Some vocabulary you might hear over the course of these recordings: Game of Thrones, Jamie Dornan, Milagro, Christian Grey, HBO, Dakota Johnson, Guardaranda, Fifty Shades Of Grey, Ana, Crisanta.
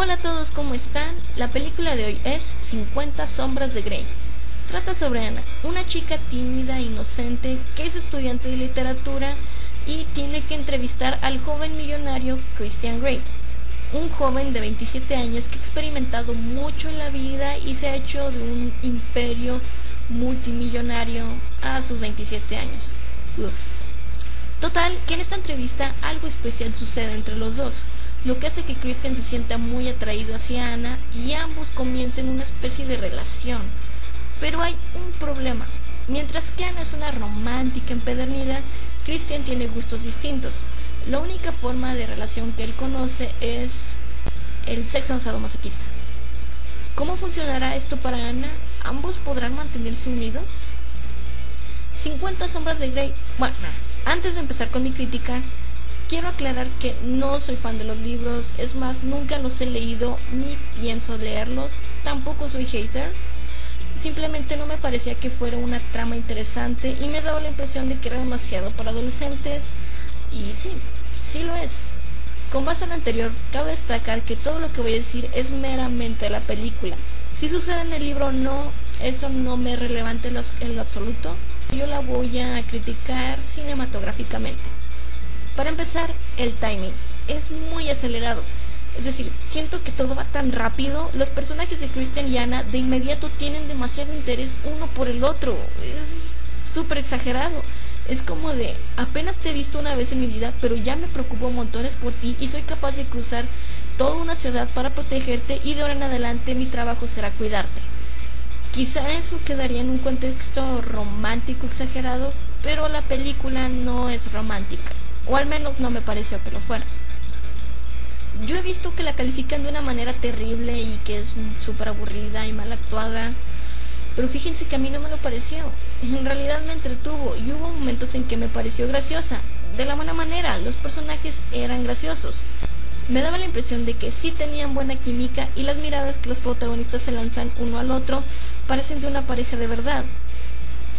Hola a todos, ¿cómo están? La película de hoy es 50 sombras de Grey. Trata sobre Ana, una chica tímida e inocente que es estudiante de literatura y tiene que entrevistar al joven millonario Christian Grey, un joven de 27 años que ha experimentado mucho en la vida y se ha hecho de un imperio multimillonario a sus 27 años. Uf. Total, que en esta entrevista algo especial sucede entre los dos, lo que hace que Christian se sienta muy atraído hacia Ana y ambos comiencen una especie de relación. Pero hay un problema: mientras que Ana es una romántica empedernida, Christian tiene gustos distintos. La única forma de relación que él conoce es el sexo sadomasoquista. ¿Cómo funcionará esto para Ana? ¿Ambos podrán mantenerse unidos? 50 sombras de Grey. Bueno, antes de empezar con mi crítica, quiero aclarar que no soy fan de los libros, es más, nunca los he leído ni pienso leerlos, tampoco soy hater, simplemente no me parecía que fuera una trama interesante y me daba la impresión de que era demasiado para adolescentes, y sí lo es. Con base a lo anterior, cabe destacar que todo lo que voy a decir es meramente la película. Si sucede en el libro o no, eso no me es relevante en lo absoluto. Yo la voy a criticar cinematográficamente. Para empezar, el timing es muy acelerado, es decir, siento que todo va tan rápido. Los personajes de Christian y Ana de inmediato tienen demasiado interés uno por el otro, es súper exagerado. Es como de, apenas te he visto una vez en mi vida, pero ya me preocupo montones por ti y soy capaz de cruzar toda una ciudad para protegerte, y de ahora en adelante mi trabajo será cuidarte. Quizá eso quedaría en un contexto romántico exagerado, pero la película no es romántica, o al menos no me pareció que lo fuera. Yo he visto que la califican de una manera terrible y que es súper aburrida y mal actuada, pero fíjense que a mí no me lo pareció. En realidad me entretuvo y hubo momentos en que me pareció graciosa, de la buena manera. Los personajes eran graciosos. Me daba la impresión de que sí tenían buena química, y las miradas que los protagonistas se lanzan uno al otro parecen de una pareja de verdad.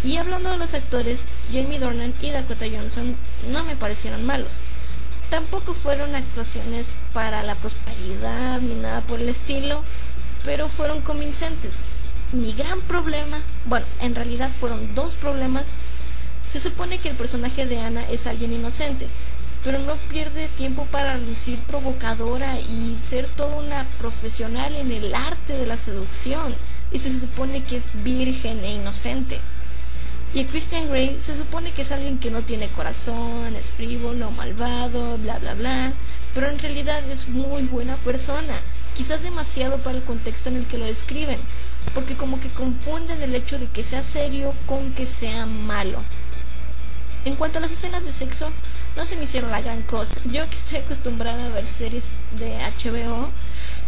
Y hablando de los actores, Jamie Dornan y Dakota Johnson no me parecieron malos. Tampoco fueron actuaciones para la prosperidad ni nada por el estilo, pero fueron convincentes. Mi gran problema, bueno, en realidad fueron dos problemas. Se supone que el personaje de Ana es alguien inocente, pero no pierde tiempo para lucir provocadora y ser toda una profesional en el arte de la seducción, y se supone que es virgen e inocente. Y Christian Grey se supone que es alguien que no tiene corazón, es frívolo, malvado, bla bla bla, pero en realidad es muy buena persona, quizás demasiado para el contexto en el que lo describen, porque como que confunden el hecho de que sea serio con que sea malo. En cuanto a las escenas de sexo, no se me hicieron la gran cosa. Yo, que estoy acostumbrada a ver series de HBO,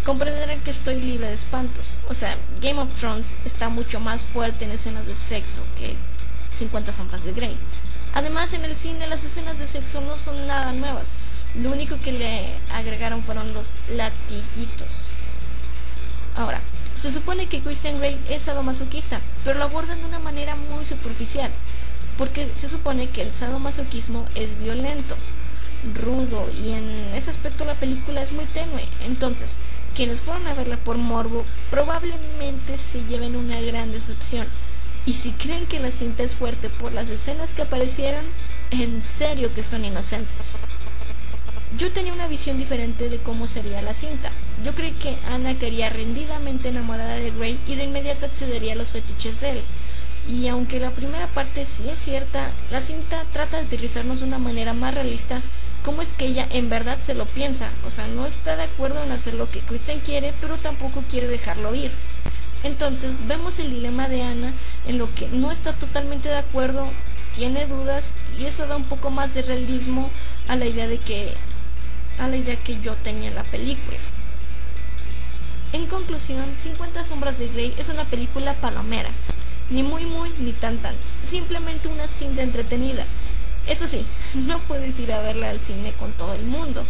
comprenderán que estoy libre de espantos. O sea, Game of Thrones está mucho más fuerte en escenas de sexo que 50 sombras de Grey. Además, en el cine las escenas de sexo no son nada nuevas. Lo único que le agregaron fueron los latiguitos. Ahora, se supone que Christian Grey es sadomasoquista, pero lo abordan de una manera muy superficial, porque se supone que el sadomasoquismo es violento, rudo, y en ese aspecto la película es muy tenue. Entonces, quienes fueron a verla por morbo probablemente se lleven una gran decepción, y si creen que la cinta es fuerte por las escenas que aparecieron, en serio que son inocentes. Yo tenía una visión diferente de cómo sería la cinta. Yo creí que Ana quedaría rendidamente enamorada de Grey y de inmediato accedería a los fetiches de él. Y aunque la primera parte sí es cierta, la cinta trata de aterrizarnos de una manera más realista cómo es que ella en verdad se lo piensa. O sea, no está de acuerdo en hacer lo que Christian quiere, pero tampoco quiere dejarlo ir. Entonces vemos el dilema de Ana, en lo que no está totalmente de acuerdo, tiene dudas, y eso da un poco más de realismo a la idea que yo tenía en la película. En conclusión, 50 sombras de Grey es una película palomera. Ni muy muy, ni tan tan. Simplemente una cinta entretenida. Eso sí, no puedes ir a verla al cine con todo el mundo.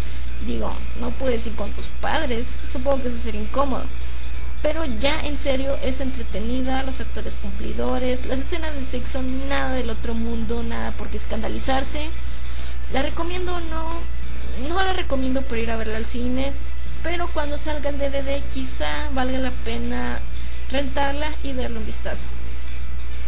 Digo, no puedes ir con tus padres, supongo que eso sería incómodo. Pero ya en serio, es entretenida, los actores cumplidores, las escenas de sexo nada del otro mundo, nada por qué escandalizarse. ¿La recomiendo o no? No la recomiendo por ir a verla al cine. pero cuando salga el DVD quizá valga la pena rentarla y darle un vistazo.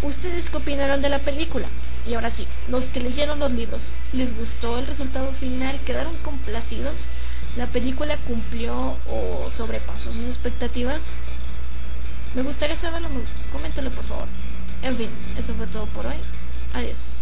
¿Ustedes qué opinaron de la película? Y ahora sí, los que leyeron los libros, ¿les gustó el resultado final? ¿Quedaron complacidos? ¿La película cumplió o sobrepasó sus expectativas? Me gustaría saberlo, coméntalo por favor. En fin, eso fue todo por hoy. Adiós.